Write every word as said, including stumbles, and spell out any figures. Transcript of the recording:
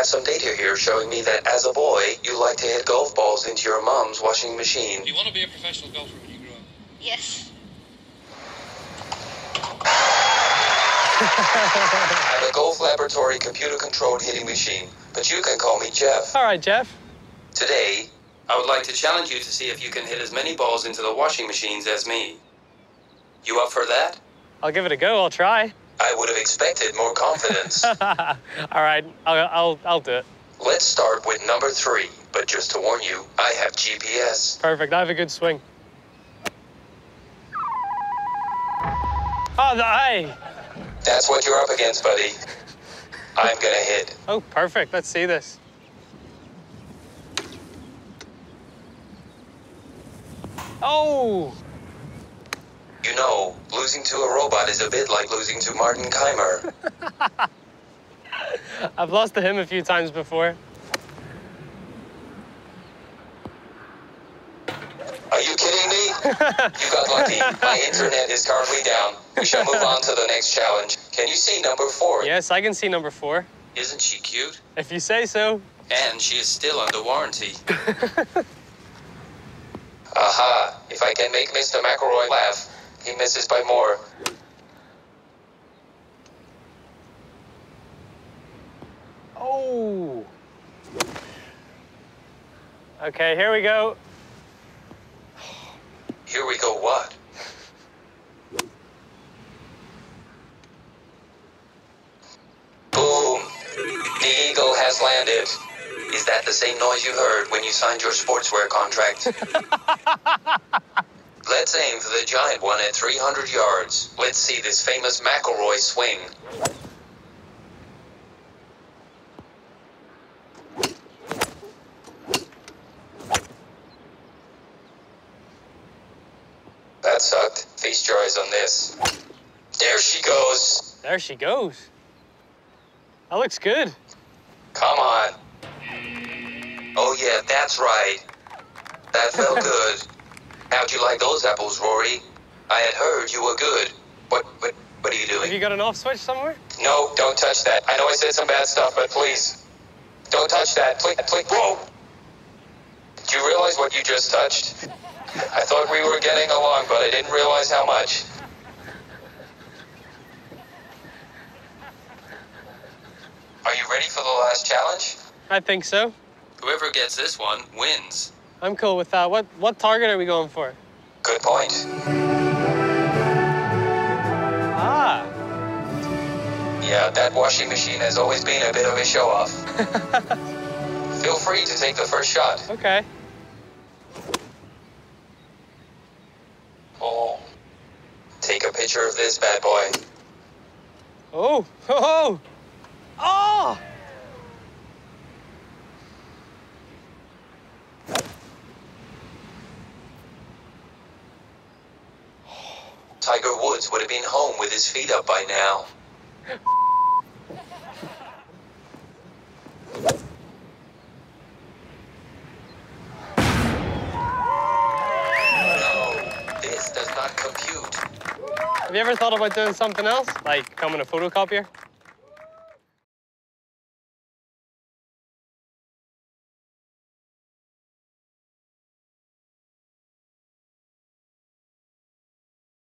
have some data here showing me that as a boy, you like to hit golf balls into your mom's washing machine. Do you want to be a professional golfer when you grow up? Yes. I'm a Golf Laboratory computer-controlled hitting machine, but you can call me Jeff. All right, Jeff. Today, I would like to challenge you to see if you can hit as many balls into the washing machines as me. You up for that? I'll give it a go. I'll try. I would have expected more confidence. All right, I'll, I'll, I'll do it. Let's start with number three, but just to warn you, I have G P S. Perfect, I have a good swing. Oh, the eye! That's what you're up against, buddy. I'm gonna hit. Oh, perfect, let's see this. Oh! You know, losing to a robot is a bit like losing to Martin Keimer. I've lost to him a few times before. Are you kidding me? You got lucky. My internet is currently down. We shall move on to the next challenge. Can you see number four? Yes, I can see number four. Isn't she cute? If you say so. And she is still under warranty. Aha, if I can make Mister McIlroy laugh, he misses by more. Oh. Okay, here we go. Here we go what? Boom. The eagle has landed. Is that the same noise you heard when you signed your sportswear contract? Let's aim for the giant one at three hundred yards. Let's see this famous McIlroy swing. That sucked. Feast your eyes on this. There she goes. There she goes. That looks good. Come on. Oh yeah, that's right. That felt good. How'd you like those apples, Rory? I had heard you were good. What, what, what are you doing? Have you got an off switch somewhere? No, don't touch that. I know I said some bad stuff, but please, don't touch that. Please, please. Whoa! Do you realize what you just touched? I thought we were getting along, but I didn't realize how much. Are you ready for the last challenge? I think so. Whoever gets this one wins. I'm cool with that. What what target are we going for? Good point. Ah. Yeah, that washing machine has always been a bit of a show-off. Feel free to take the first shot. Okay. Oh. Take a picture of this bad boy. Oh. Oh. Oh. Tiger Woods would have been home with his feet up by now. No, this does not compute. Have you ever thought about doing something else? Like becoming a photocopier?